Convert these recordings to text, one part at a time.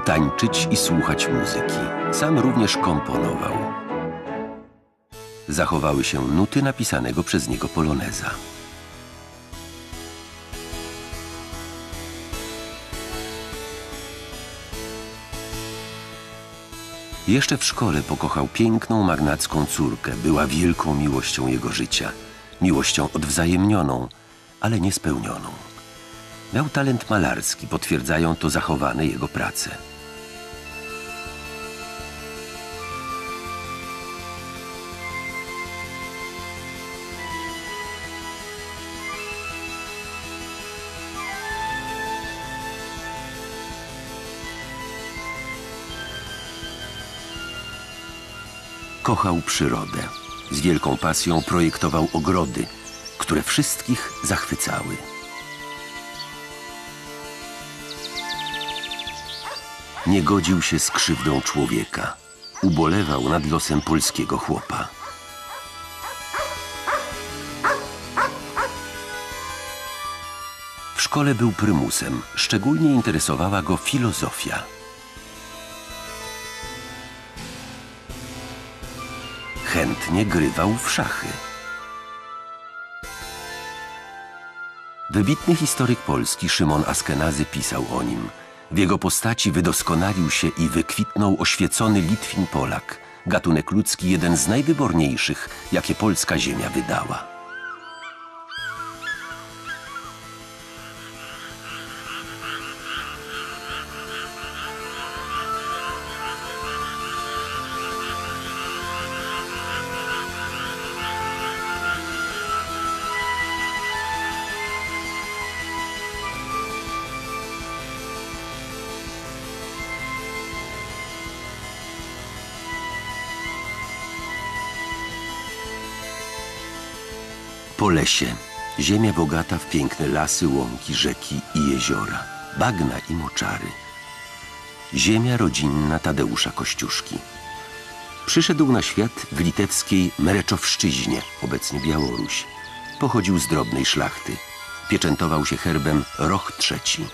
lubił tańczyć i słuchać muzyki. Sam również komponował. Zachowały się nuty napisanego przez niego poloneza. Jeszcze w szkole pokochał piękną magnacką córkę. Była wielką miłością jego życia. Miłością odwzajemnioną, ale niespełnioną. Miał talent malarski, potwierdzają to zachowane jego prace. Kochał przyrodę. Z wielką pasją projektował ogrody, które wszystkich zachwycały. Nie godził się z krzywdą człowieka. Ubolewał nad losem polskiego chłopa. W szkole był prymusem. Szczególnie interesowała go filozofia. Chętnie grywał w szachy. Wybitny historyk Polski Szymon Askenazy pisał o nim. W jego postaci wydoskonalił się i wykwitnął oświecony Litwin Polak, gatunek ludzki jeden z najwyborniejszych, jakie polska ziemia wydała. Po lesie. Ziemia bogata w piękne lasy, łąki, rzeki i jeziora, bagna i moczary. Ziemia rodzinna Tadeusza Kościuszki. Przyszedł na świat w litewskiej Mereczowszczyźnie, obecnie Białoruś. Pochodził z drobnej szlachty. Pieczętował się herbem Roch III.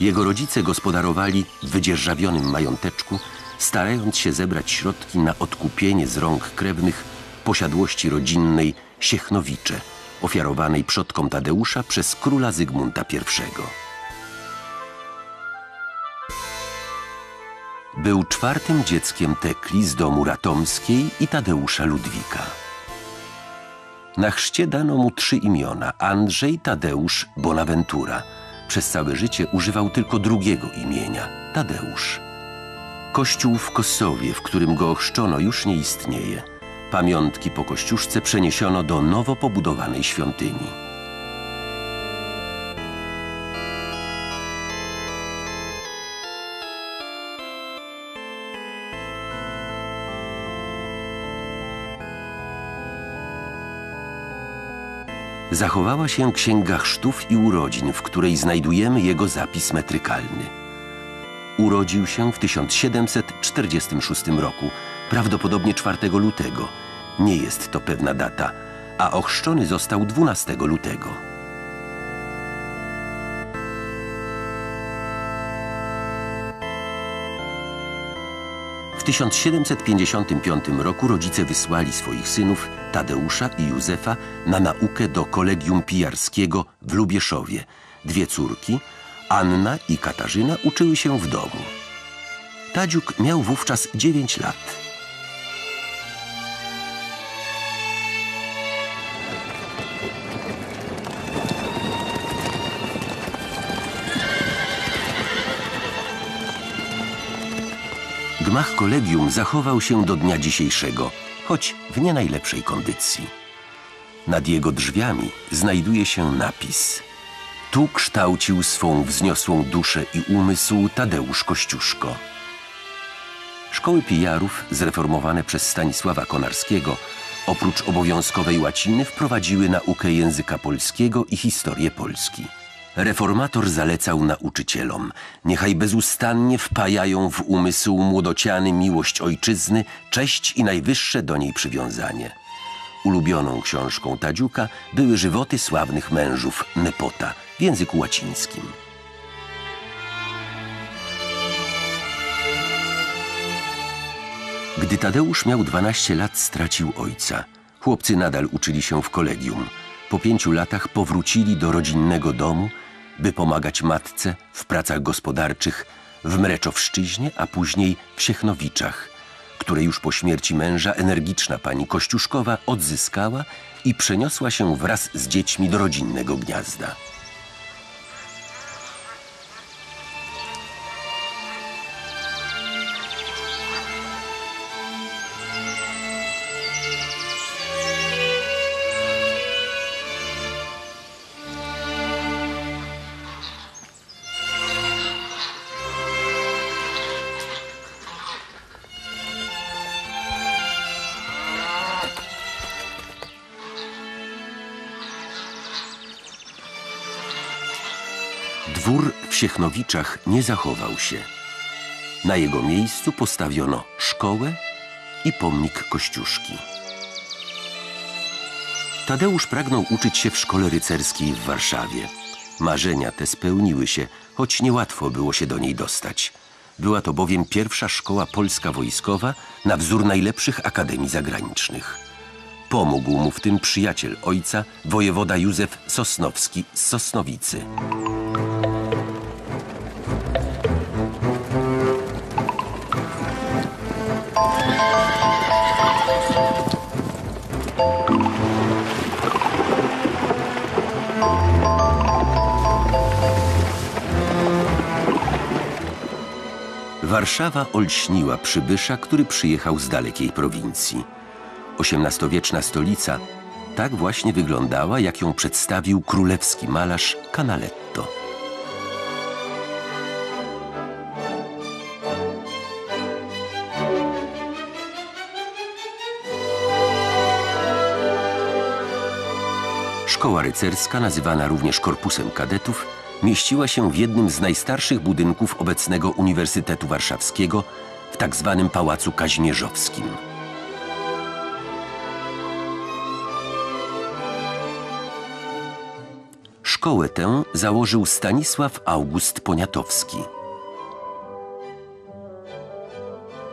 Jego rodzice gospodarowali w wydzierżawionym mająteczku, starając się zebrać środki na odkupienie z rąk krewnych posiadłości rodzinnej Siechnowice, ofiarowanej przodkom Tadeusza przez króla Zygmunta I. Był czwartym dzieckiem Tekli z domu Ratomskiej i Tadeusza Ludwika. Na chrzcie dano mu 3 imiona: Andrzej, Tadeusz, Bonaventura. Przez całe życie używał tylko drugiego imienia – Tadeusz. Kościół w Kosowie, w którym go ochrzczono, już nie istnieje. Pamiątki po Kościuszce przeniesiono do nowo pobudowanej świątyni. Zachowała się księga chrztów i urodzin, w której znajdujemy jego zapis metrykalny. Urodził się w 1746 roku, prawdopodobnie 4 lutego. Nie jest to pewna data, a ochrzczony został 12 lutego. W 1755 roku rodzice wysłali swoich synów Tadeusza i Józefa na naukę do Kolegium Pijarskiego w Lubieszowie. 2 córki, Anna i Katarzyna, uczyły się w domu. Tadziuk miał wówczas 9 lat. Gmach kolegium zachował się do dnia dzisiejszego, choć w nie najlepszej kondycji. Nad jego drzwiami znajduje się napis: tu kształcił swą wzniosłą duszę i umysł Tadeusz Kościuszko. Szkoły pijarów, zreformowane przez Stanisława Konarskiego, oprócz obowiązkowej łaciny wprowadziły naukę języka polskiego i historię Polski. Reformator zalecał nauczycielom: niechaj bezustannie wpajają w umysł młodociany miłość ojczyzny, cześć i najwyższe do niej przywiązanie. Ulubioną książką Tadziuka były żywoty sławnych mężów Nepota w języku łacińskim. Gdy Tadeusz miał 12 lat, stracił ojca. Chłopcy nadal uczyli się w kolegium. Po 5 latach powrócili do rodzinnego domu, by pomagać matce w pracach gospodarczych w Mereczowszczyźnie, a później w Siechnowiczach, które już po śmierci męża energiczna pani Kościuszkowa odzyskała i przeniosła się wraz z dziećmi do rodzinnego gniazda. Dwór w Siechnowiczach nie zachował się. Na jego miejscu postawiono szkołę i pomnik Kościuszki. Tadeusz pragnął uczyć się w szkole rycerskiej w Warszawie. Marzenia te spełniły się, choć niełatwo było się do niej dostać. Była to bowiem pierwsza szkoła polska wojskowa na wzór najlepszych akademii zagranicznych. Pomógł mu w tym przyjaciel ojca, wojewoda Józef Sosnowski z Sosnowicy. Warszawa olśniła przybysza, który przyjechał z dalekiej prowincji. XVIII-wieczna stolica tak właśnie wyglądała, jak ją przedstawił królewski malarz Canaletto. Szkoła rycerska, nazywana również Korpusem Kadetów, mieściła się w jednym z najstarszych budynków obecnego Uniwersytetu Warszawskiego, w tak zwanym Pałacu Kazimierzowskim. Szkołę tę założył Stanisław August Poniatowski.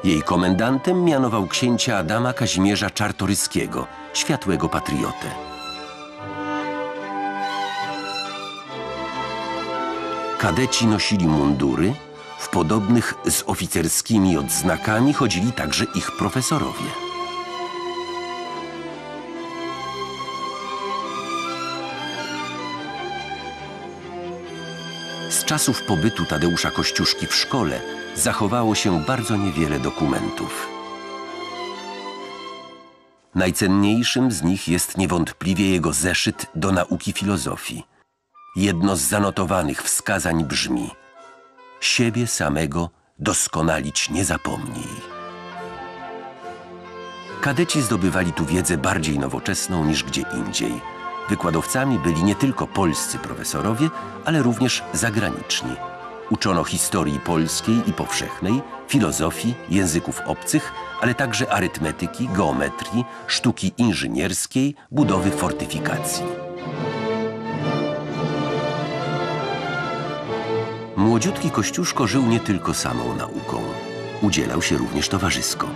Jej komendantem mianował księcia Adama Kazimierza Czartoryskiego, światłego patriotę. Kadeci nosili mundury, w podobnych z oficerskimi odznakami chodzili także ich profesorowie. Z czasów pobytu Tadeusza Kościuszki w szkole zachowało się bardzo niewiele dokumentów. Najcenniejszym z nich jest niewątpliwie jego zeszyt do nauki filozofii. Jedno z zanotowanych wskazań brzmi: siebie samego doskonalić nie zapomnij. Kadeci zdobywali tu wiedzę bardziej nowoczesną niż gdzie indziej. Wykładowcami byli nie tylko polscy profesorowie, ale również zagraniczni. Uczono historii polskiej i powszechnej, filozofii, języków obcych, ale także arytmetyki, geometrii, sztuki inżynierskiej, budowy fortyfikacji. Młodziutki Kościuszko żył nie tylko samą nauką. Udzielał się również towarzysko.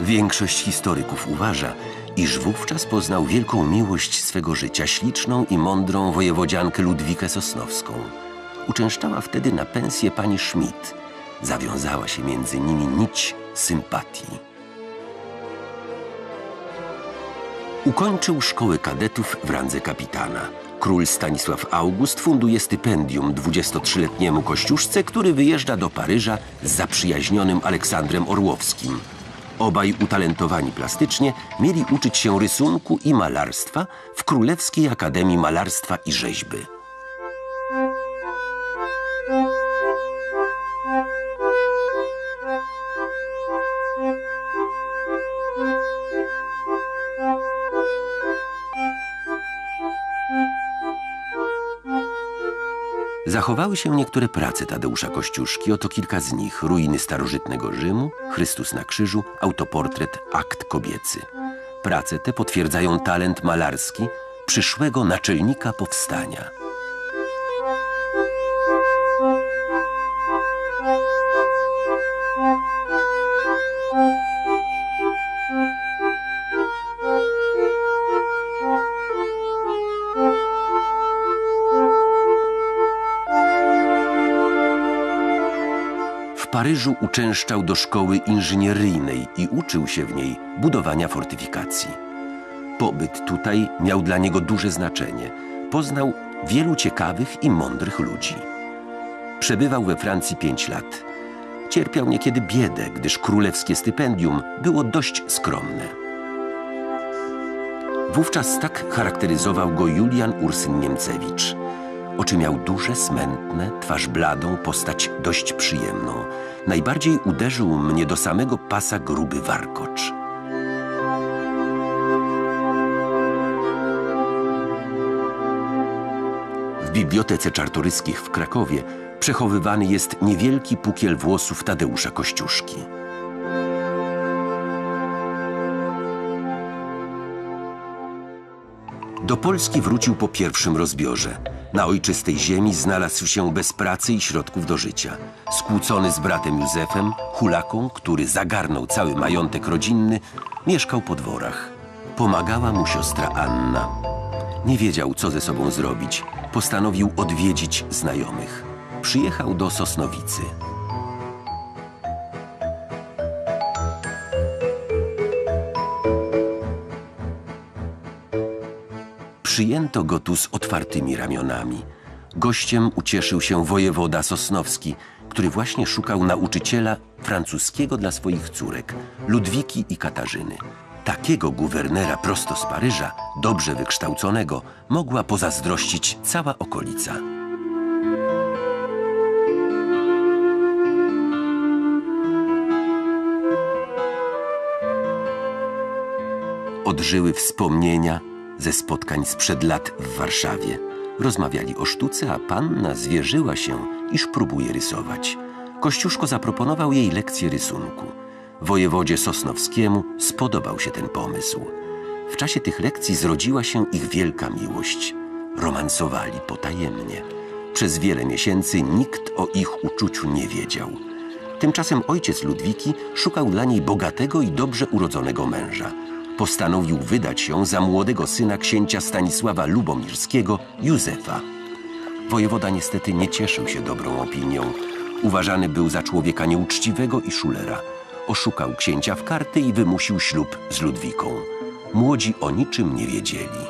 Większość historyków uważa, iż wówczas poznał wielką miłość swego życia, śliczną i mądrą wojewodziankę Ludwikę Sosnowską. Uczęszczała wtedy na pensję pani Schmidt. Zawiązała się między nimi nić sympatii. Ukończył szkołę kadetów w randze kapitana. Król Stanisław August funduje stypendium 23-letniemu Kościuszce, który wyjeżdża do Paryża z zaprzyjaźnionym Aleksandrem Orłowskim. Obaj utalentowani plastycznie mieli uczyć się rysunku i malarstwa w Królewskiej Akademii Malarstwa i Rzeźby. Zachowały się niektóre prace Tadeusza Kościuszki, oto kilka z nich: Ruiny starożytnego Rzymu, Chrystus na krzyżu, autoportret, akt kobiecy. Prace te potwierdzają talent malarski przyszłego naczelnika powstania. Paryżu uczęszczał do szkoły inżynieryjnej i uczył się w niej budowania fortyfikacji. Pobyt tutaj miał dla niego duże znaczenie. Poznał wielu ciekawych i mądrych ludzi. Przebywał we Francji 5 lat. Cierpiał niekiedy biedę, gdyż królewskie stypendium było dość skromne. Wówczas tak charakteryzował go Julian Ursyn Niemcewicz. Oczy miał duże, smętne, twarz bladą, postać dość przyjemną. Najbardziej uderzył mnie do samego pasa gruby warkocz. W Bibliotece Czartoryskich w Krakowie przechowywany jest niewielki pukiel włosów Tadeusza Kościuszki. Do Polski wrócił po pierwszym rozbiorze. Na ojczystej ziemi znalazł się bez pracy i środków do życia. Skłócony z bratem Józefem, hulaką, który zagarnął cały majątek rodzinny, mieszkał po dworach. Pomagała mu siostra Anna. Nie wiedział, co ze sobą zrobić. Postanowił odwiedzić znajomych. Przyjechał do Sosnowicy. Przyjęto go tu z otwartymi ramionami. Gościem ucieszył się wojewoda Sosnowski, który właśnie szukał nauczyciela francuskiego dla swoich córek, Ludwiki i Katarzyny. Takiego guwernera prosto z Paryża, dobrze wykształconego, mogła pozazdrościć cała okolica. Odżyły wspomnienia ze spotkań sprzed lat w Warszawie. Rozmawiali o sztuce, a panna zwierzyła się, iż próbuje rysować. Kościuszko zaproponował jej lekcję rysunku. Wojewodzie Sosnowskiemu spodobał się ten pomysł. W czasie tych lekcji zrodziła się ich wielka miłość. Romansowali potajemnie. Przez wiele miesięcy nikt o ich uczuciu nie wiedział. Tymczasem ojciec Ludwiki szukał dla niej bogatego i dobrze urodzonego męża. Postanowił wydać ją za młodego syna księcia Stanisława Lubomirskiego, Józefa. Wojewoda niestety nie cieszył się dobrą opinią. Uważany był za człowieka nieuczciwego i szulera. Oszukał księcia w karty i wymusił ślub z Ludwiką. Młodzi o niczym nie wiedzieli.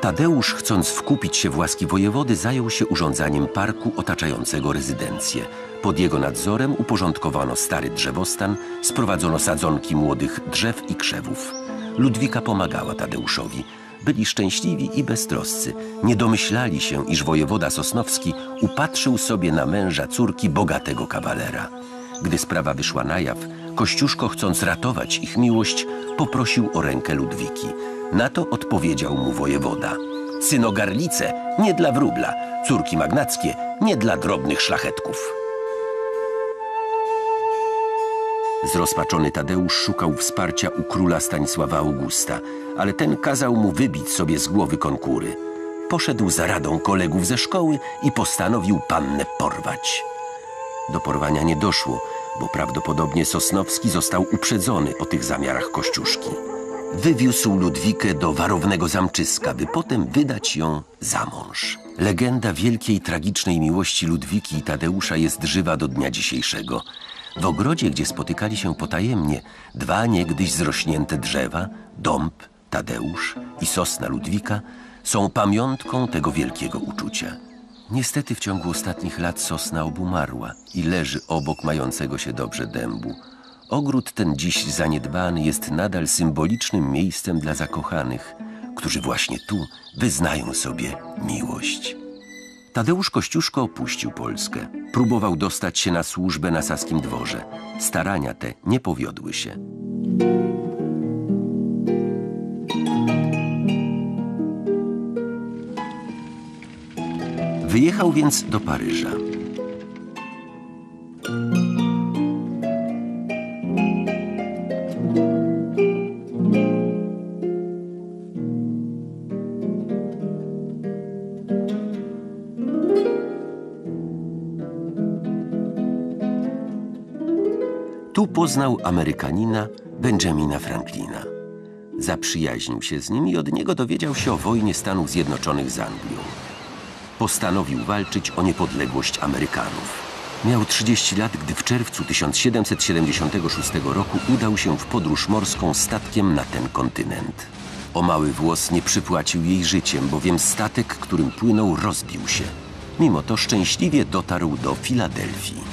Tadeusz, chcąc wkupić się w łaski wojewody, zajął się urządzaniem parku otaczającego rezydencję. Pod jego nadzorem uporządkowano stary drzewostan, sprowadzono sadzonki młodych drzew i krzewów. Ludwika pomagała Tadeuszowi. Byli szczęśliwi i beztroscy. Nie domyślali się, iż wojewoda Sosnowski upatrzył sobie na męża córki bogatego kawalera. Gdy sprawa wyszła na jaw, Kościuszko, chcąc ratować ich miłość, poprosił o rękę Ludwiki. Na to odpowiedział mu wojewoda: synogarlice nie dla wróbla, córki magnackie nie dla drobnych szlachetków. Zrozpaczony Tadeusz szukał wsparcia u króla Stanisława Augusta, ale ten kazał mu wybić sobie z głowy konkury. Poszedł za radą kolegów ze szkoły i postanowił pannę porwać. Do porwania nie doszło, bo prawdopodobnie Sosnowski został uprzedzony o tych zamiarach Kościuszki. Wywiózł Ludwikę do warownego zamczyska, by potem wydać ją za mąż. Legenda wielkiej, tragicznej miłości Ludwiki i Tadeusza jest żywa do dnia dzisiejszego. W ogrodzie, gdzie spotykali się potajemnie, 2 niegdyś zrośnięte drzewa, dąb Tadeusz i sosna Ludwika, są pamiątką tego wielkiego uczucia. Niestety w ciągu ostatnich lat sosna obumarła i leży obok mającego się dobrze dębu. Ogród ten, dziś zaniedbany, jest nadal symbolicznym miejscem dla zakochanych, którzy właśnie tu wyznają sobie miłość. Tadeusz Kościuszko opuścił Polskę. Próbował dostać się na służbę na Saskim Dworze. Starania te nie powiodły się. Wyjechał więc do Paryża. Tu poznał Amerykanina Benjamina Franklina. Zaprzyjaźnił się z nim i od niego dowiedział się o wojnie Stanów Zjednoczonych z Anglią. Postanowił walczyć o niepodległość Amerykanów. Miał 30 lat, gdy w czerwcu 1776 roku udał się w podróż morską statkiem na ten kontynent. O mały włos nie przypłacił jej życiem, bowiem statek, którym płynął, rozbił się. Mimo to szczęśliwie dotarł do Filadelfii.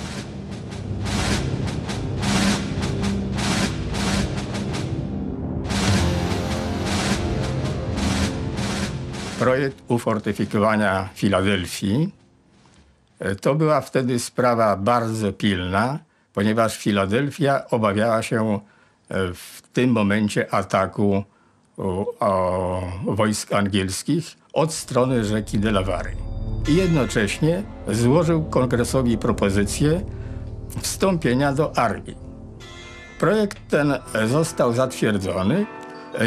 Projekt ufortyfikowania Filadelfii to była wtedy sprawa bardzo pilna, ponieważ Filadelfia obawiała się w tym momencie ataku wojsk angielskich od strony rzeki Delawary. I jednocześnie złożył kongresowi propozycję wstąpienia do armii. Projekt ten został zatwierdzony.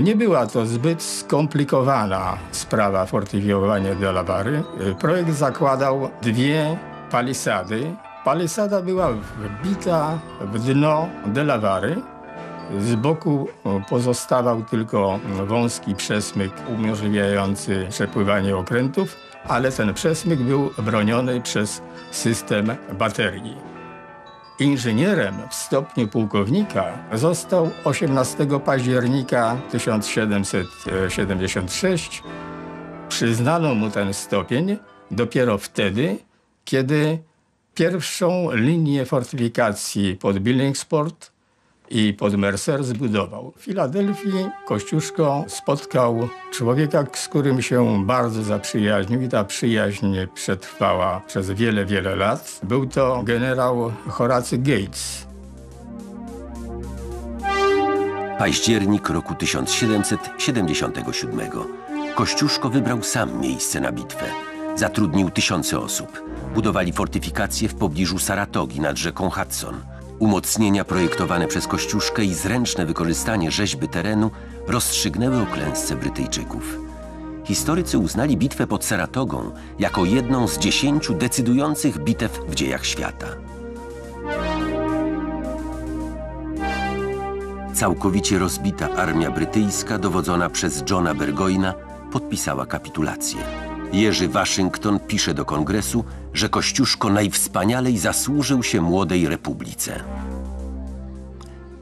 Nie była to zbyt skomplikowana sprawa fortyfikowania Delawary. Projekt zakładał dwie palisady. Palisada była wbita w dno Delawary. Z boku pozostawał tylko wąski przesmyk umożliwiający przepływanie okrętów, ale ten przesmyk był broniony przez system baterii. Inżynierem w stopniu pułkownika został 18 października 1776. Przyznano mu ten stopień dopiero wtedy, kiedy pierwszą linię fortyfikacji pod Billingsport i pod Mercer zbudował. W Filadelfii Kościuszko spotkał człowieka, z którym się bardzo zaprzyjaźnił i ta przyjaźń przetrwała przez wiele, wiele lat. Był to generał Horacy Gates. Październik roku 1777. Kościuszko wybrał sam miejsce na bitwę. Zatrudnił tysiące osób. Budowali fortyfikacje w pobliżu Saratogi nad rzeką Hudson. Umocnienia projektowane przez Kościuszkę i zręczne wykorzystanie rzeźby terenu rozstrzygnęły o klęsce Brytyjczyków. Historycy uznali bitwę pod Saratogą jako jedną z 10 decydujących bitew w dziejach świata. Całkowicie rozbita armia brytyjska, dowodzona przez Johna Burgoyna, podpisała kapitulację. Jerzy Waszyngton pisze do Kongresu, że Kościuszko najwspanialej zasłużył się młodej republice.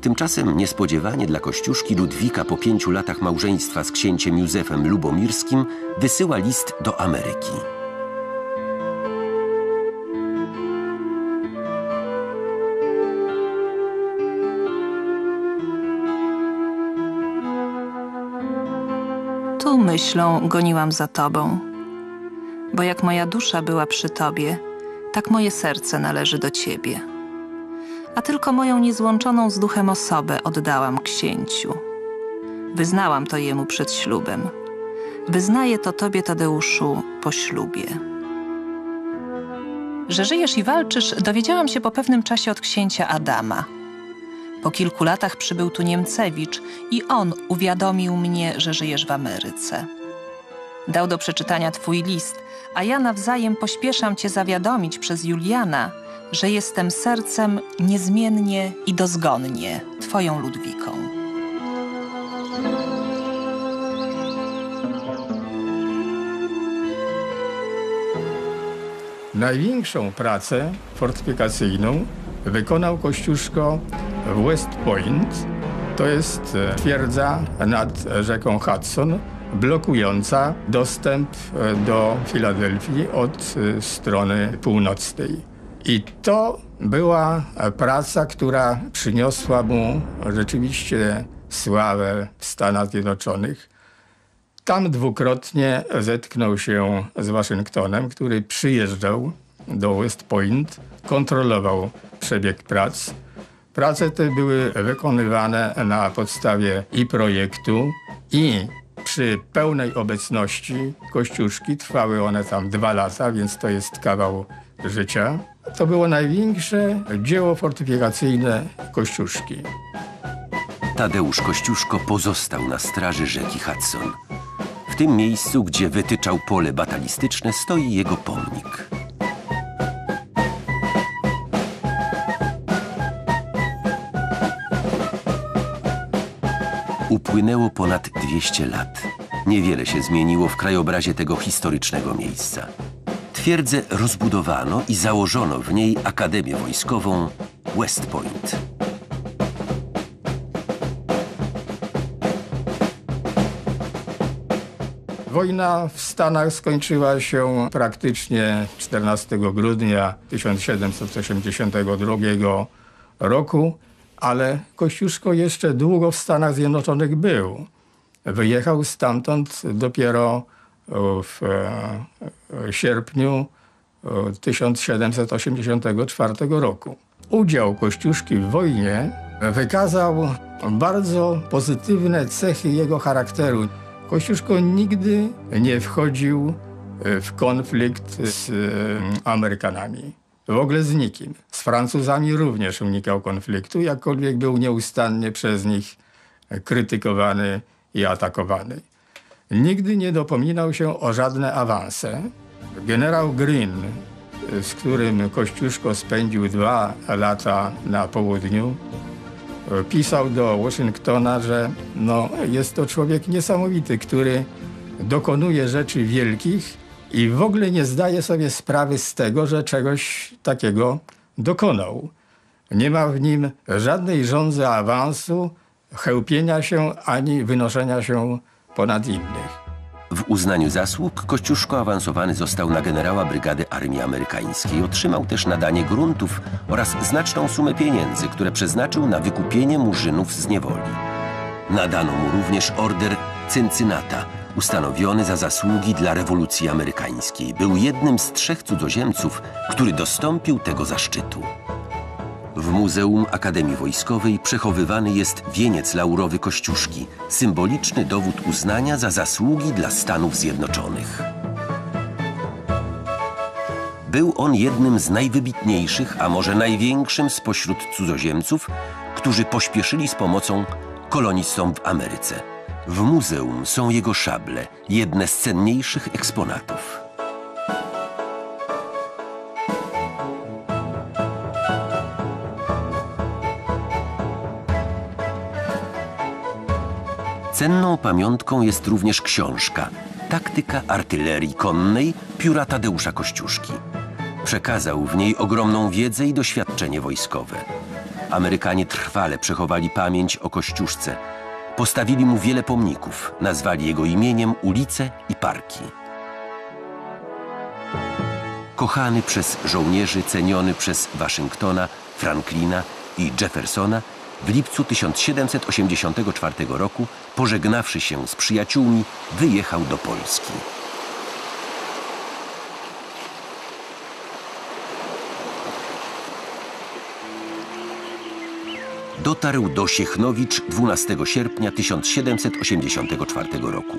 Tymczasem niespodziewanie dla Kościuszki Ludwika po 5 latach małżeństwa z księciem Józefem Lubomirskim wysyła list do Ameryki. Tu myślą goniłam za tobą. Bo jak moja dusza była przy Tobie, tak moje serce należy do Ciebie. A tylko moją niezłączoną z duchem osobę oddałam księciu. Wyznałam to jemu przed ślubem. Wyznaję to Tobie, Tadeuszu, po ślubie. Że żyjesz i walczysz, dowiedziałam się po pewnym czasie od księcia Adama. Po kilku latach przybył tu Niemcewicz i on uwiadomił mnie, że żyjesz w Ameryce. Dał do przeczytania Twój list, a ja nawzajem pośpieszam Cię zawiadomić przez Juliana, że jestem sercem niezmiennie i dozgonnie Twoją Ludwiką. Największą pracę fortyfikacyjną wykonał Kościuszko w West Point, to jest twierdza nad rzeką Hudson, blokująca dostęp do Filadelfii od strony północnej. I to była praca, która przyniosła mu rzeczywiście sławę w Stanach Zjednoczonych. Tam dwukrotnie zetknął się z Waszyngtonem, który przyjeżdżał do West Point, kontrolował przebieg prac. Prace te były wykonywane na podstawie i projektu, i przy pełnej obecności Kościuszki. Trwały one tam 2 lata, więc to jest kawał życia. To było największe dzieło fortyfikacyjne Kościuszki. Tadeusz Kościuszko pozostał na straży rzeki Hudson. W tym miejscu, gdzie wytyczał pole batalistyczne, stoi jego pomnik. upłynęło ponad 200 lat. Niewiele się zmieniło w krajobrazie tego historycznego miejsca. Twierdzę rozbudowano i założono w niej Akademię Wojskową West Point. Wojna w Stanach skończyła się praktycznie 14 grudnia 1782 roku, ale Kościuszko jeszcze długo w Stanach Zjednoczonych był. Wyjechał stamtąd dopiero w sierpniu 1784 roku. Udział Kościuszki w wojnie wykazał bardzo pozytywne cechy jego charakteru. Kościuszko nigdy nie wchodził w konflikt z Amerykanami, w ogóle z nikim. Z Francuzami również unikał konfliktu, jakkolwiek był nieustannie przez nich krytykowany i atakowany. Nigdy nie dopominał się o żadne awanse. Generał Green, z którym Kościuszko spędził 2 lata na południu, pisał do Waszyngtona, że jest to człowiek niesamowity, który dokonuje rzeczy wielkich i w ogóle nie zdaje sobie sprawy z tego, że czegoś takiego dokonał. Nie ma w nim żadnej żądzy awansu, chełpienia się ani wynoszenia się ponad innych. W uznaniu zasług Kościuszko awansowany został na generała Brygady Armii Amerykańskiej. Otrzymał też nadanie gruntów oraz znaczną sumę pieniędzy, które przeznaczył na wykupienie murzynów z niewoli. Nadano mu również order Cyncynata, ustanowiony za zasługi dla rewolucji amerykańskiej. Był jednym z 3 cudzoziemców, który dostąpił tego zaszczytu. W Muzeum Akademii Wojskowej przechowywany jest wieniec laurowy Kościuszki, symboliczny dowód uznania za zasługi dla Stanów Zjednoczonych. Był on jednym z najwybitniejszych, a może największym spośród cudzoziemców, którzy pośpieszyli z pomocą kolonistom w Ameryce. W muzeum są jego szable, jedne z cenniejszych eksponatów. Cenną pamiątką jest również książka Taktyka artylerii konnej pióra Tadeusza Kościuszki. Przekazał w niej ogromną wiedzę i doświadczenie wojskowe. Amerykanie trwale przechowali pamięć o Kościuszce. Postawili mu wiele pomników, nazwali jego imieniem ulice i parki. Kochany przez żołnierzy, ceniony przez Waszyngtona, Franklina i Jeffersona, w lipcu 1784 roku, pożegnawszy się z przyjaciółmi, wyjechał do Polski. Dotarł do Siechnowic 12 sierpnia 1784 roku.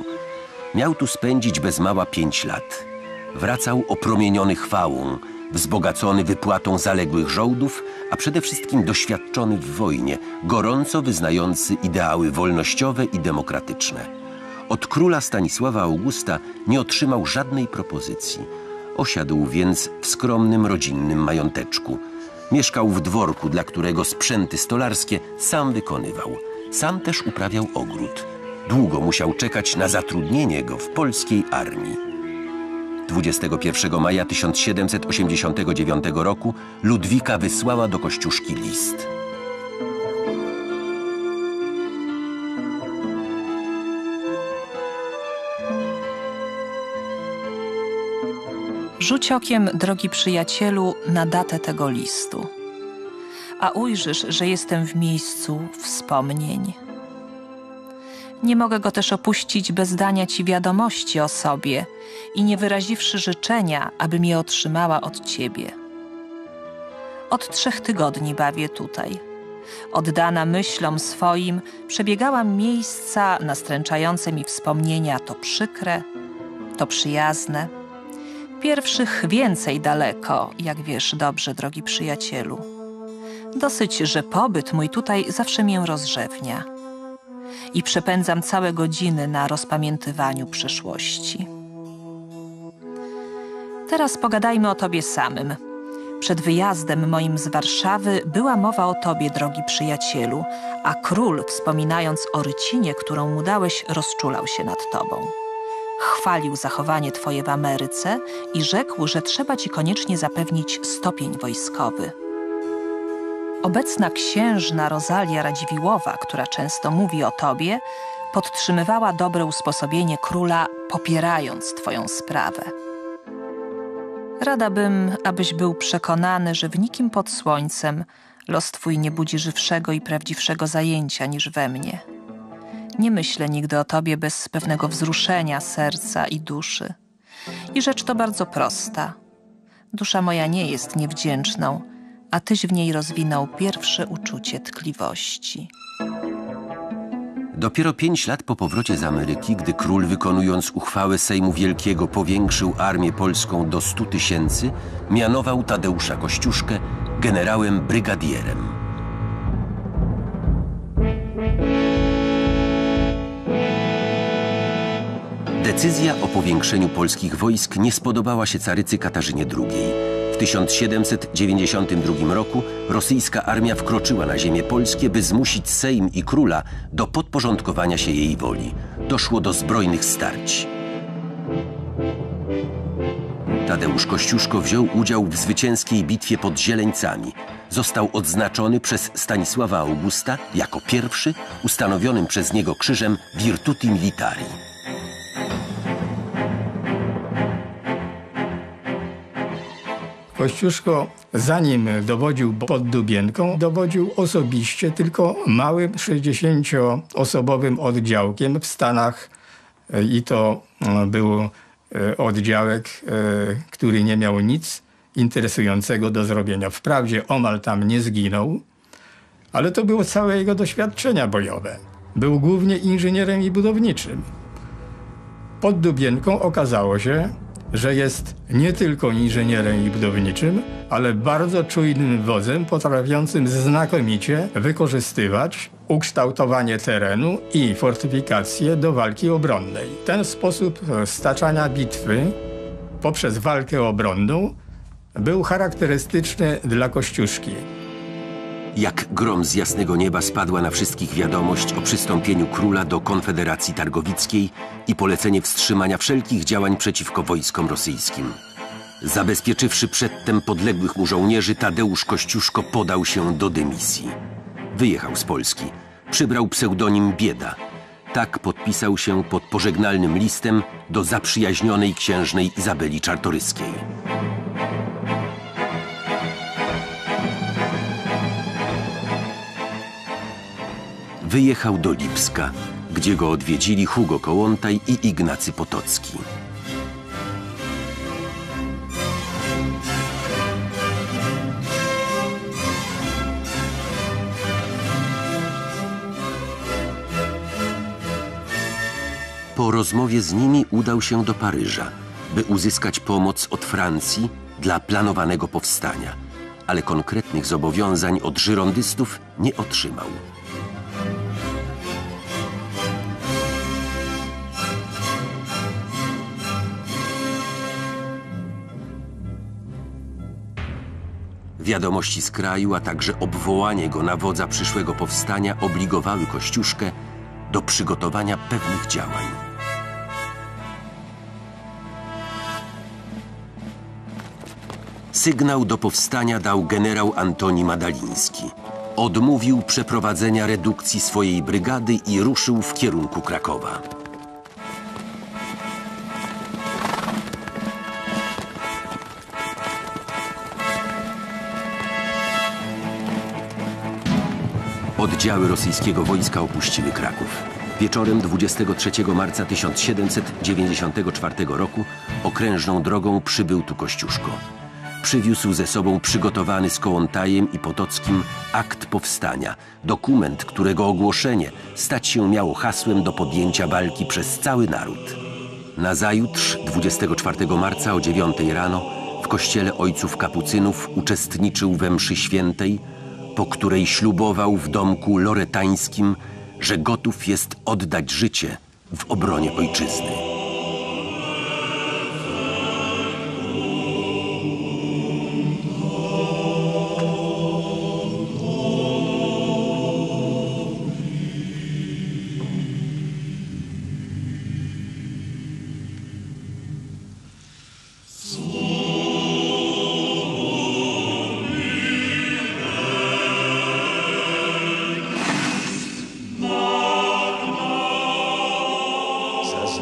Miał tu spędzić bez mała 5 lat. Wracał opromieniony chwałą, wzbogacony wypłatą zaległych żołdów, a przede wszystkim doświadczony w wojnie, gorąco wyznający ideały wolnościowe i demokratyczne. Od króla Stanisława Augusta nie otrzymał żadnej propozycji. Osiadł więc w skromnym rodzinnym mająteczku. Mieszkał w dworku, dla którego sprzęty stolarskie sam wykonywał. Sam też uprawiał ogród. Długo musiał czekać na zatrudnienie go w polskiej armii. 21 maja 1789 roku Ludwika wysłała do Kościuszki list. Rzuć okiem, drogi przyjacielu, na datę tego listu, a ujrzysz, że jestem w miejscu wspomnień. Nie mogę go też opuścić bez dania ci wiadomości o sobie i nie wyraziwszy życzenia, abym je otrzymała od ciebie. Od 3 tygodni bawię tutaj. Oddana myślom swoim przebiegałam miejsca nastręczające mi wspomnienia to przykre, to przyjazne. Pierwszych więcej daleko, jak wiesz dobrze, drogi przyjacielu. Dosyć, że pobyt mój tutaj zawsze mię rozrzewnia. I przepędzam całe godziny na rozpamiętywaniu przyszłości. Teraz pogadajmy o tobie samym. Przed wyjazdem moim z Warszawy była mowa o tobie, drogi przyjacielu, a król, wspominając o rycinie, którą mu dałeś, rozczulał się nad tobą. Chwalił zachowanie twoje w Ameryce i rzekł, że trzeba ci koniecznie zapewnić stopień wojskowy. Obecna księżna Rozalia Radziwiłłowa, która często mówi o tobie, podtrzymywała dobre usposobienie króla, popierając twoją sprawę. Rada bym, abyś był przekonany, że w nikim pod słońcem los twój nie budzi żywszego i prawdziwszego zajęcia niż we mnie. Nie myślę nigdy o tobie bez pewnego wzruszenia serca i duszy. I rzecz to bardzo prosta. Dusza moja nie jest niewdzięczną, a tyś w niej rozwinął pierwsze uczucie tkliwości. Dopiero 5 lat po powrocie z Ameryki, gdy król, wykonując uchwałę Sejmu Wielkiego, powiększył armię polską do 100 tysięcy, mianował Tadeusza Kościuszkę generałem brygadierem. Decyzja o powiększeniu polskich wojsk nie spodobała się carycy Katarzynie II. W 1792 roku rosyjska armia wkroczyła na ziemię polskie, by zmusić Sejm i króla do podporządkowania się jej woli. Doszło do zbrojnych starć. Tadeusz Kościuszko wziął udział w zwycięskiej bitwie pod Zieleńcami. Został odznaczony przez Stanisława Augusta jako pierwszy ustanowionym przez niego krzyżem Virtuti Militari. Kościuszko, zanim dowodził pod Dubienką, dowodził osobiście tylko małym 60-osobowym oddziałkiem w Stanach. I to był oddziałek, który nie miał nic interesującego do zrobienia. Wprawdzie omal tam nie zginął, ale to było całe jego doświadczenia bojowe. Był głównie inżynierem i budowniczym. Pod Dubienką okazało się, że jest nie tylko inżynierem i budowniczym, ale bardzo czujnym wodzem, potrafiącym znakomicie wykorzystywać ukształtowanie terenu i fortyfikacje do walki obronnej. Ten sposób staczania bitwy poprzez walkę obronną był charakterystyczny dla Kościuszki. Jak grom z jasnego nieba spadła na wszystkich wiadomość o przystąpieniu króla do Konfederacji Targowickiej i polecenie wstrzymania wszelkich działań przeciwko wojskom rosyjskim. Zabezpieczywszy przedtem podległych mu żołnierzy, Tadeusz Kościuszko podał się do dymisji. Wyjechał z Polski. Przybrał pseudonim Bieda. Tak podpisał się pod pożegnalnym listem do zaprzyjaźnionej księżnej Izabeli Czartoryskiej. Wyjechał do Lipska, gdzie go odwiedzili Hugo Kołłątaj i Ignacy Potocki. Po rozmowie z nimi udał się do Paryża, by uzyskać pomoc od Francji dla planowanego powstania, ale konkretnych zobowiązań od żyrondystów nie otrzymał. Wiadomości z kraju, a także obwołanie go na wodza przyszłego powstania obligowały Kościuszkę do przygotowania pewnych działań. Sygnał do powstania dał generał Antoni Madaliński. Odmówił przeprowadzenia redukcji swojej brygady i ruszył w kierunku Krakowa. Oddziały rosyjskiego wojska opuściły Kraków. Wieczorem 23 marca 1794 roku okrężną drogą przybył tu Kościuszko. Przywiózł ze sobą przygotowany z Kołłątajem i Potockim akt powstania, dokument, którego ogłoszenie stać się miało hasłem do podjęcia walki przez cały naród. Nazajutrz, 24 marca o 9 rano, w kościele ojców kapucynów uczestniczył we mszy świętej, po której ślubował w domku loretańskim, że gotów jest oddać życie w obronie ojczyzny.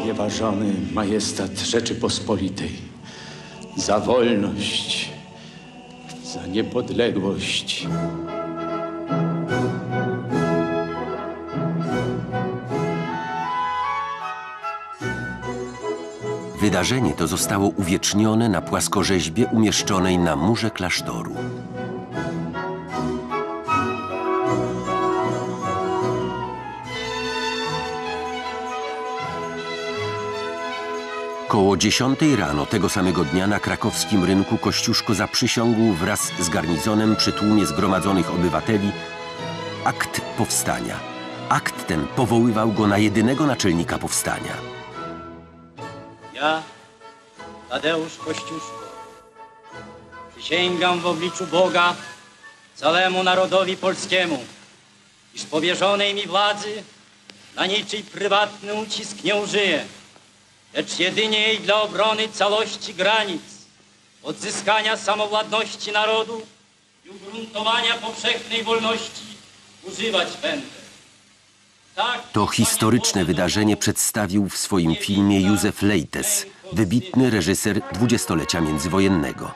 Znieważony majestat Rzeczypospolitej, za wolność, za niepodległość. Wydarzenie to zostało uwiecznione na płaskorzeźbie umieszczonej na murze klasztoru. Koło 10 rano tego samego dnia na krakowskim rynku Kościuszko zaprzysiągł wraz z garnizonem przy tłumie zgromadzonych obywateli akt powstania. Akt ten powoływał go na jedynego naczelnika powstania. Ja, Tadeusz Kościuszko, przysięgam w obliczu Boga, całemu narodowi polskiemu, iż powierzonej mi władzy na niczyj prywatny ucisk nie użyję, lecz jedynie jej dla obrony całości granic, odzyskania samowładności narodu i ugruntowania powszechnej wolności używać będę. To historyczne wydarzenie przedstawił w swoim filmie Józef Leites, wybitny reżyser dwudziestolecia międzywojennego.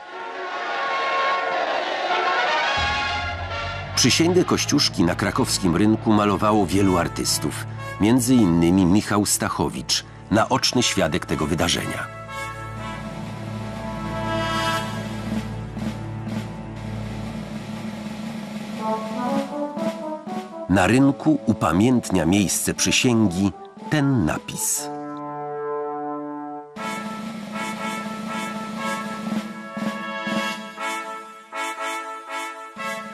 Przysięgę Kościuszki na krakowskim rynku malowało wielu artystów, między innymi Michał Stachowicz, naoczny świadek tego wydarzenia. Na rynku upamiętnia miejsce przysięgi ten napis.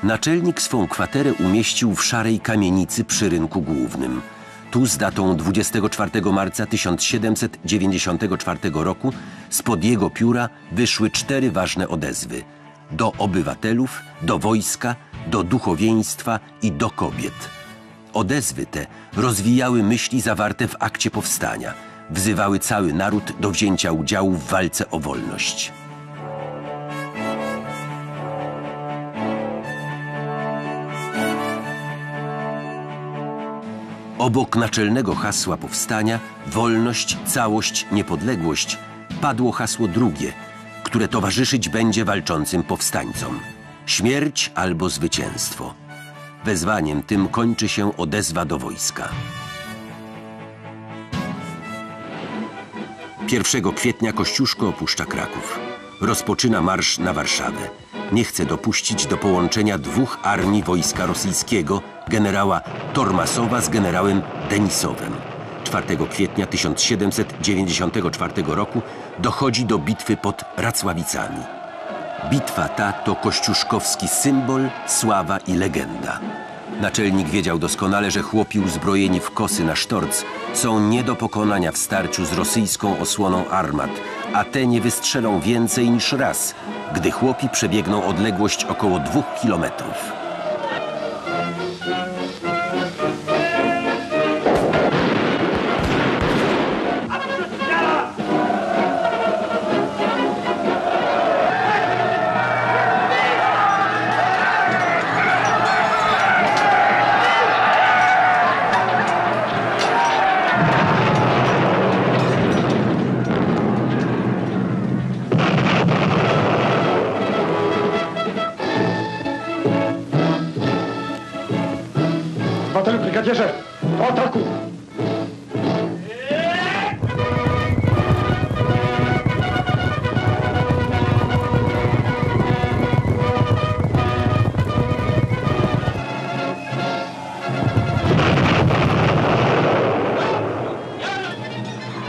Naczelnik swą kwaterę umieścił w szarej kamienicy przy rynku głównym. Tu z datą 24 marca 1794 roku spod jego pióra wyszły 4 ważne odezwy. Do obywatelów, do wojska, do duchowieństwa i do kobiet. Odezwy te rozwijały myśli zawarte w akcie powstania. Wzywały cały naród do wzięcia udziału w walce o wolność. Obok naczelnego hasła powstania wolność, całość, niepodległość padło hasło drugie, które towarzyszyć będzie walczącym powstańcom. Śmierć albo zwycięstwo. Wezwaniem tym kończy się odezwa do wojska. 1 kwietnia Kościuszko opuszcza Kraków. Rozpoczyna marsz na Warszawę. Nie chce dopuścić do połączenia 2 armii wojska rosyjskiego, generała Tormasowa z generałem Denisowem. 4 kwietnia 1794 roku dochodzi do bitwy pod Racławicami. Bitwa ta to kościuszkowski symbol, sława i legenda. Naczelnik wiedział doskonale, że chłopi uzbrojeni w kosy na sztorc są nie do pokonania w starciu z rosyjską osłoną armat, a te nie wystrzelą więcej niż raz, gdy chłopi przebiegną odległość około 2 kilometrów.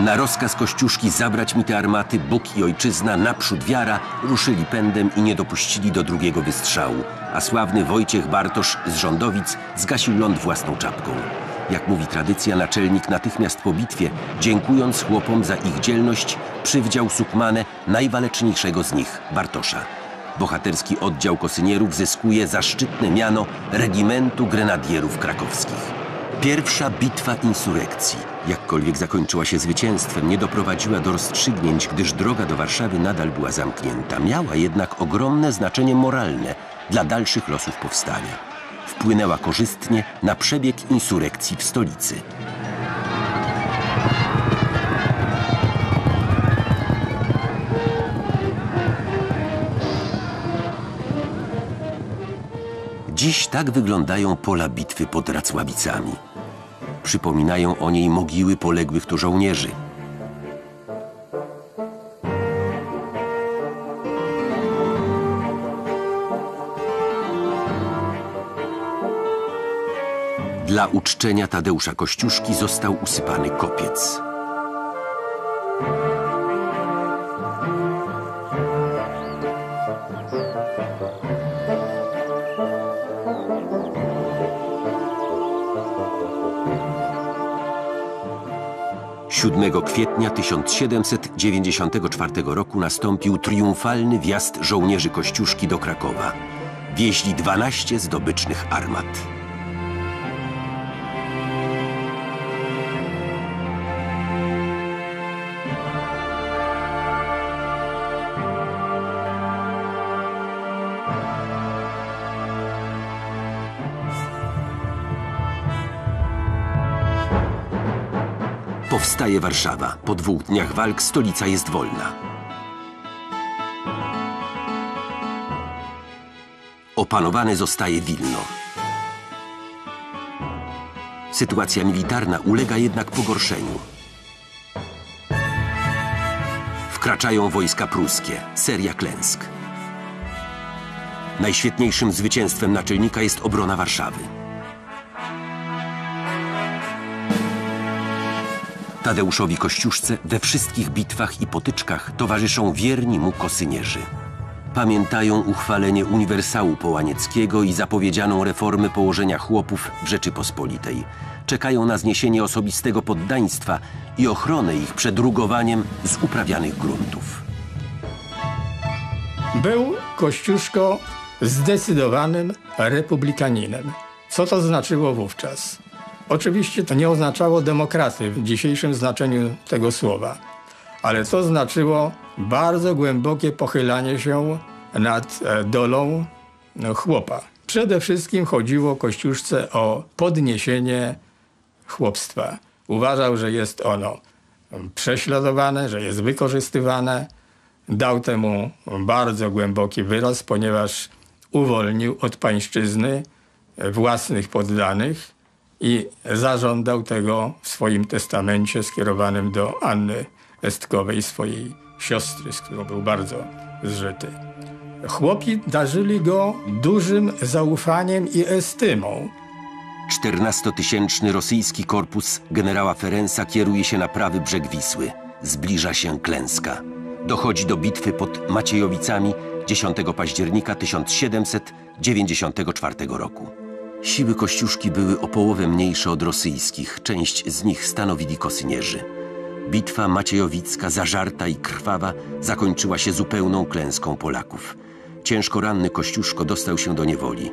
Na rozkaz Kościuszki zabrać mi te armaty, Bóg i ojczyzna, naprzód wiara, ruszyli pędem i nie dopuścili do drugiego wystrzału, a sławny Wojciech Bartosz z Rządowic zgasił ląd własną czapką. Jak mówi tradycja, naczelnik natychmiast po bitwie, dziękując chłopom za ich dzielność, przywdział sukmanę najwaleczniejszego z nich, Bartosza. Bohaterski oddział kosynierów zyskuje zaszczytne miano Regimentu Grenadierów Krakowskich. Pierwsza bitwa insurekcji, jakkolwiek zakończyła się zwycięstwem, nie doprowadziła do rozstrzygnięć, gdyż droga do Warszawy nadal była zamknięta. Miała jednak ogromne znaczenie moralne dla dalszych losów powstania. Wpłynęła korzystnie na przebieg insurekcji w stolicy. Dziś tak wyglądają pola bitwy pod Racławicami. Przypominają o niej mogiły poległych tu żołnierzy. Dla uczczenia Tadeusza Kościuszki został usypany kopiec. Siódmego kwietnia 1794 roku nastąpił triumfalny wjazd żołnierzy Kościuszki do Krakowa. Wieźli 12 zdobycznych armat. Powstaje Warszawa. Po 2 dniach walk stolica jest wolna. Opanowane zostaje Wilno. Sytuacja militarna ulega jednak pogorszeniu. Wkraczają wojska pruskie. Seria klęsk. Najświetniejszym zwycięstwem naczelnika jest obrona Warszawy. Tadeuszowi Kościuszce we wszystkich bitwach i potyczkach towarzyszą wierni mu kosynierzy. Pamiętają uchwalenie uniwersału połanieckiego i zapowiedzianą reformę położenia chłopów w Rzeczypospolitej. Czekają na zniesienie osobistego poddaństwa i ochronę ich przed rugowaniem z uprawianych gruntów. Był Kościuszko zdecydowanym republikaninem. Co to znaczyło wówczas? Oczywiście to nie oznaczało demokraty w dzisiejszym znaczeniu tego słowa, ale to znaczyło bardzo głębokie pochylanie się nad dolą chłopa. Przede wszystkim chodziło Kościuszce o podniesienie chłopstwa. Uważał, że jest ono prześladowane, że jest wykorzystywane. Dał temu bardzo głęboki wyraz, ponieważ uwolnił od pańszczyzny własnych poddanych i zażądał tego w swoim testamencie skierowanym do Anny Estkowej, swojej siostry, z którą był bardzo zżyty. Chłopi darzyli go dużym zaufaniem i estymą. 14-tysięczny rosyjski korpus generała Ferenca kieruje się na prawy brzeg Wisły. Zbliża się klęska. Dochodzi do bitwy pod Maciejowicami 10 października 1794 roku. Siły Kościuszki były o połowę mniejsze od rosyjskich. Część z nich stanowili kosynierzy. Bitwa maciejowicka, zażarta i krwawa, zakończyła się zupełną klęską Polaków. Ciężko ranny Kościuszko dostał się do niewoli.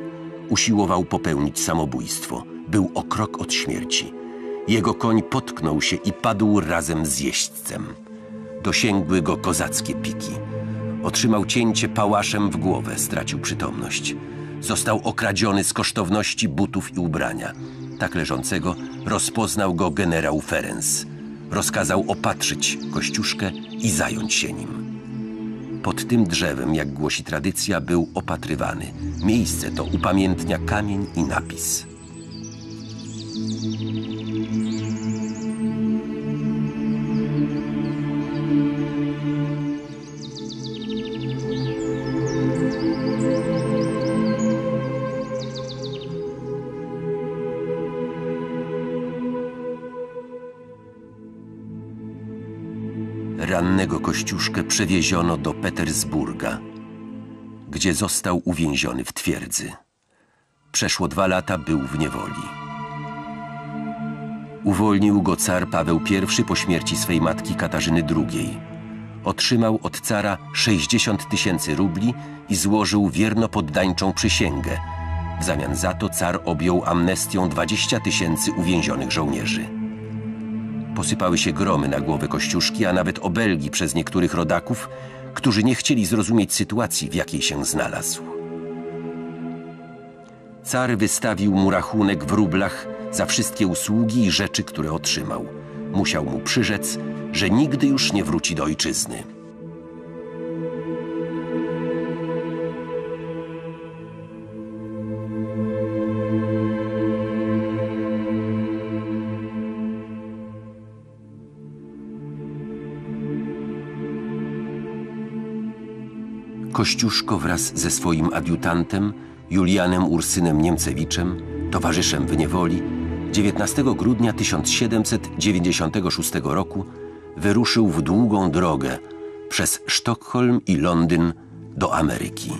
Usiłował popełnić samobójstwo. Był o krok od śmierci. Jego koń potknął się i padł razem z jeźdźcem. Dosięgły go kozackie piki. Otrzymał cięcie pałaszem w głowę, stracił przytomność. Został okradziony z kosztowności butów i ubrania. Tak leżącego rozpoznał go generał Ferenc. Rozkazał opatrzyć Kościuszkę i zająć się nim. Pod tym drzewem, jak głosi tradycja, był opatrywany. Miejsce to upamiętnia kamień i napis. Rannego Kościuszkę przewieziono do Petersburga, gdzie został uwięziony w twierdzy. Przeszło 2 lata, był w niewoli. Uwolnił go car Paweł I po śmierci swej matki Katarzyny II. Otrzymał od cara 60 000 rubli i złożył wiernopoddańczą przysięgę. W zamian za to car objął amnestią 20 000 uwięzionych żołnierzy. Posypały się gromy na głowę Kościuszki, a nawet obelgi przez niektórych rodaków, którzy nie chcieli zrozumieć sytuacji, w jakiej się znalazł. Car wystawił mu rachunek w rublach za wszystkie usługi i rzeczy, które otrzymał. Musiał mu przyrzec, że nigdy już nie wróci do ojczyzny. Kościuszko wraz ze swoim adiutantem Julianem Ursynem Niemcewiczem, towarzyszem w niewoli, 19 grudnia 1796 roku wyruszył w długą drogę przez Sztokholm i Londyn do Ameryki.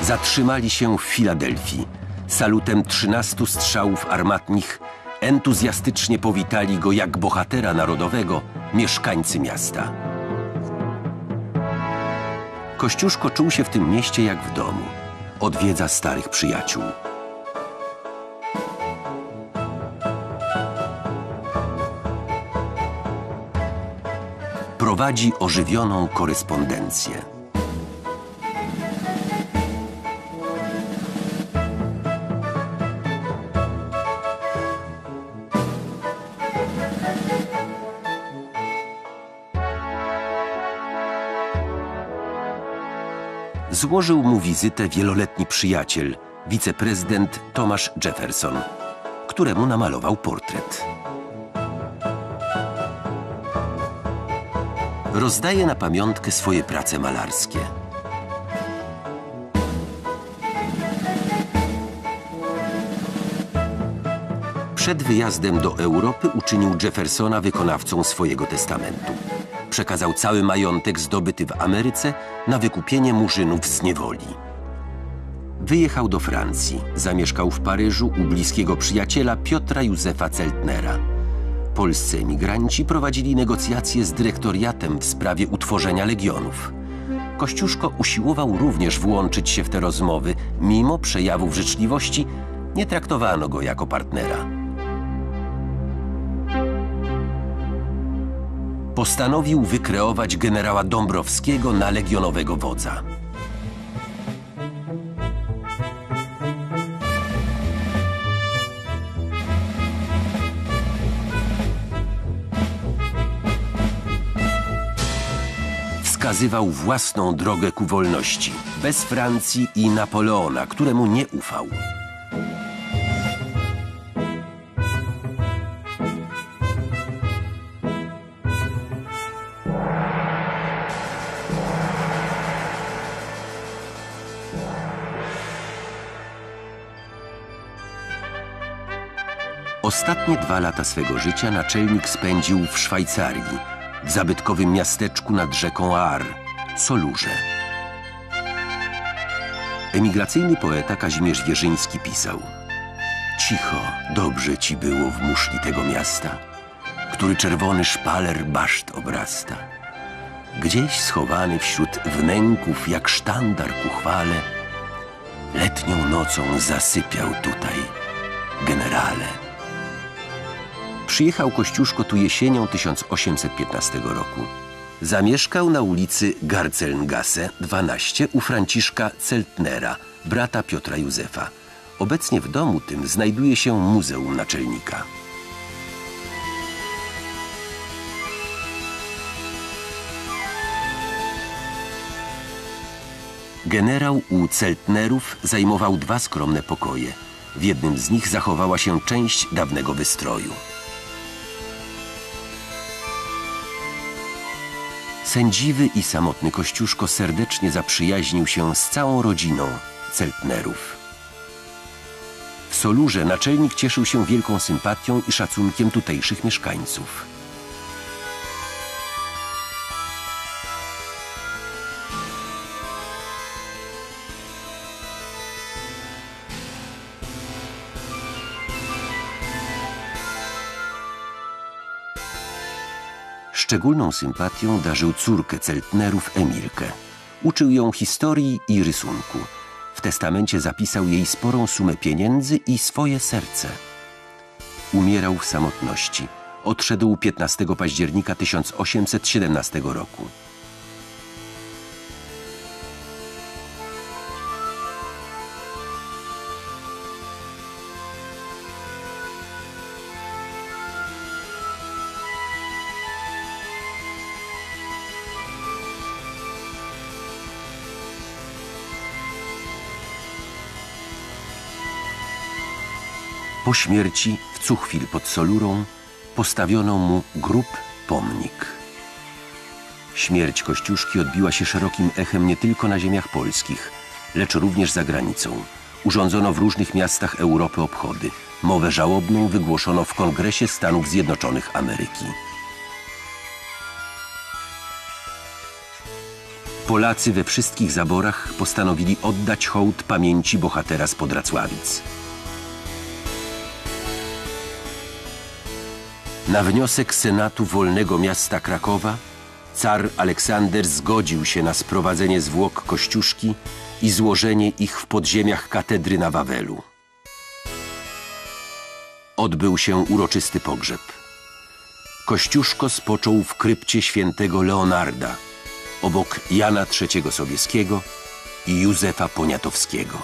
Zatrzymali się w Filadelfii. Salutem 13 strzałów armatnich entuzjastycznie powitali go jak bohatera narodowego mieszkańcy miasta. Kościuszko czuł się w tym mieście jak w domu. Odwiedza starych przyjaciół. Prowadzi ożywioną korespondencję. Złożył mu wizytę wieloletni przyjaciel, wiceprezydent Thomas Jefferson, któremu namalował portret. Rozdaje na pamiątkę swoje prace malarskie. Przed wyjazdem do Europy uczynił Jeffersona wykonawcą swojego testamentu. Przekazał cały majątek zdobyty w Ameryce na wykupienie murzynów z niewoli. Wyjechał do Francji. Zamieszkał w Paryżu u bliskiego przyjaciela Piotra Józefa Celtnera. Polscy emigranci prowadzili negocjacje z dyrektoriatem w sprawie utworzenia legionów. Kościuszko usiłował również włączyć się w te rozmowy. Mimo przejawów życzliwości nie traktowano go jako partnera. Postanowił wykreować generała Dąbrowskiego na legionowego wodza. Wskazywał własną drogę ku wolności, bez Francji i Napoleona, któremu nie ufał. Ostatnie 2 lata swego życia naczelnik spędził w Szwajcarii, w zabytkowym miasteczku nad rzeką Aar, Solurze. Emigracyjny poeta Kazimierz Wierzyński pisał: cicho, dobrze ci było w muszli tego miasta, który czerwony szpaler baszt obrasta. Gdzieś schowany wśród wnęków, jak sztandar ku chwale, letnią nocą zasypiał tutaj, generale. Przyjechał Kościuszko tu jesienią 1815 roku. Zamieszkał na ulicy Garcelngasse 12 u Franciszka Celtnera, brata Piotra Józefa. Obecnie w domu tym znajduje się Muzeum Naczelnika. Generał u Celtnerów zajmował 2 skromne pokoje. W jednym z nich zachowała się część dawnego wystroju. Sędziwy i samotny Kościuszko serdecznie zaprzyjaźnił się z całą rodziną Celtnerów. W Solurze naczelnik cieszył się wielką sympatią i szacunkiem tutejszych mieszkańców. Szczególną sympatią darzył córkę Celtnerów, Emilkę. Uczył ją historii i rysunku. W testamencie zapisał jej sporą sumę pieniędzy i swoje serce. Umierał w samotności. Odszedł 15 października 1817 roku. Po śmierci w Cuchwil pod Solurą postawiono mu grób pomnik. Śmierć Kościuszki odbiła się szerokim echem nie tylko na ziemiach polskich, lecz również za granicą. Urządzono w różnych miastach Europy obchody. Mowę żałobną wygłoszono w Kongresie Stanów Zjednoczonych Ameryki. Polacy we wszystkich zaborach postanowili oddać hołd pamięci bohatera spod Racławic. Na wniosek Senatu Wolnego Miasta Krakowa car Aleksander zgodził się na sprowadzenie zwłok Kościuszki i złożenie ich w podziemiach katedry na Wawelu. Odbył się uroczysty pogrzeb. Kościuszko spoczął w krypcie świętego Leonarda, obok Jana III Sobieskiego i Józefa Poniatowskiego.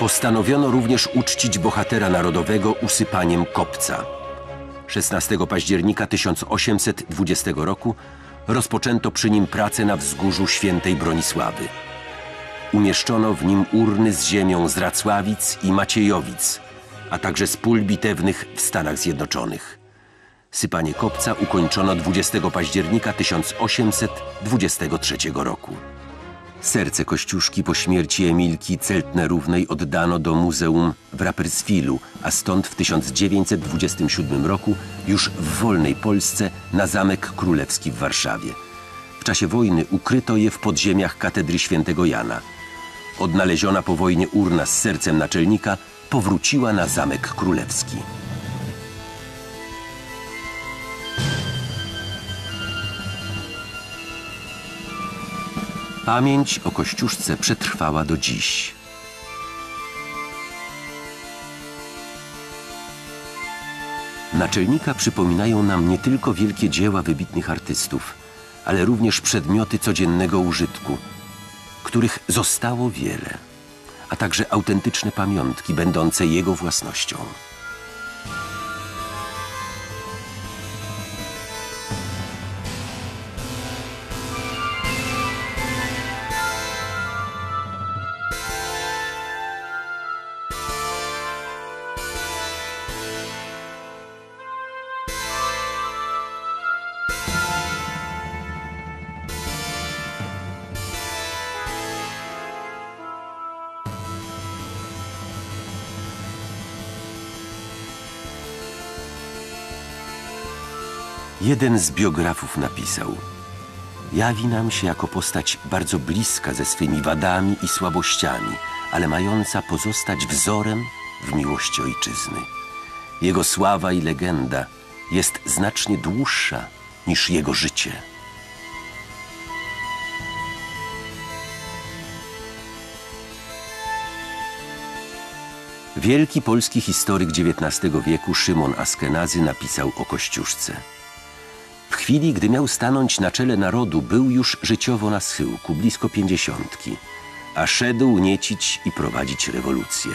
Postanowiono również uczcić bohatera narodowego usypaniem kopca. 16 października 1820 roku rozpoczęto przy nim pracę na wzgórzu Świętej Bronisławy. Umieszczono w nim urny z ziemią z Racławic i Maciejowic, a także z pól bitewnych w Stanach Zjednoczonych. Sypanie kopca ukończono 20 października 1823 roku. Serce Kościuszki po śmierci Emilki Celtnerównej oddano do muzeum w Rapperswilu, a stąd w 1927 roku już w wolnej Polsce na Zamek Królewski w Warszawie. W czasie wojny ukryto je w podziemiach katedry Świętego Jana. Odnaleziona po wojnie urna z sercem naczelnika powróciła na Zamek Królewski. Pamięć o Kościuszce przetrwała do dziś. Naczelnika przypominają nam nie tylko wielkie dzieła wybitnych artystów, ale również przedmioty codziennego użytku, których zostało wiele, a także autentyczne pamiątki będące jego własnością. Jeden z biografów napisał: jawi nam się jako postać bardzo bliska ze swymi wadami i słabościami, ale mająca pozostać wzorem w miłości ojczyzny. Jego sława i legenda jest znacznie dłuższa niż jego życie. Wielki polski historyk XIX wieku Szymon Askenazy napisał o Kościuszce: w chwili, gdy miał stanąć na czele narodu, był już życiowo na schyłku, blisko 50, a szedł niecić i prowadzić rewolucję.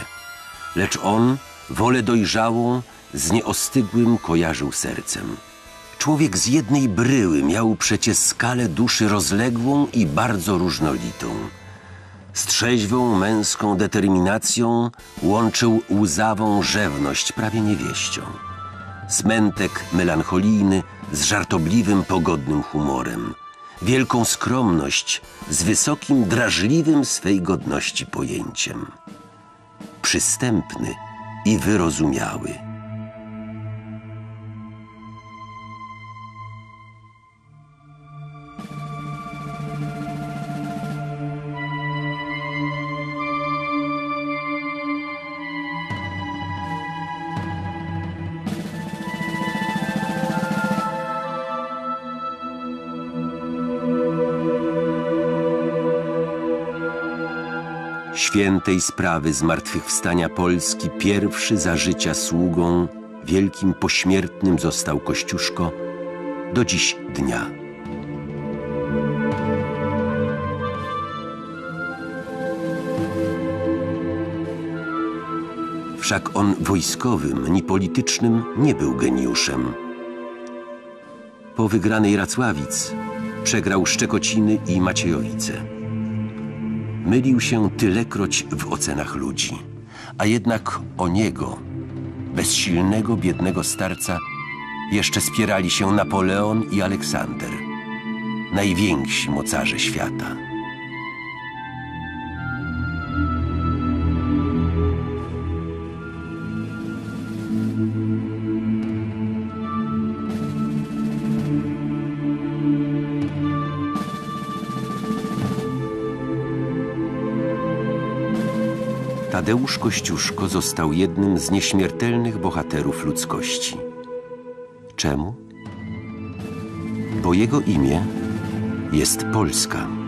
Lecz on wolę dojrzałą z nieostygłym kojarzył sercem. Człowiek z jednej bryły miał przecie skalę duszy rozległą i bardzo różnolitą. Z trzeźwą męską determinacją łączył łzawą rzewność, prawie niewieścią. Smętek melancholijny z żartobliwym, pogodnym humorem. Wielką skromność z wysokim, drażliwym swej godności pojęciem. Przystępny i wyrozumiały. Świętej sprawy zmartwychwstania Polski pierwszy za życia sługą wielkim pośmiertnym został Kościuszko do dziś dnia. Wszak on wojskowym, ni politycznym nie był geniuszem. Po wygranej Racławic przegrał Szczekociny i Maciejowice. Mylił się tylekroć w ocenach ludzi, a jednak o niego, bezsilnego, biednego starca, jeszcze spierali się Napoleon i Aleksander, najwięksi mocarze świata. Tadeusz Kościuszko został jednym z nieśmiertelnych bohaterów ludzkości. Czemu? Bo jego imię jest Polska.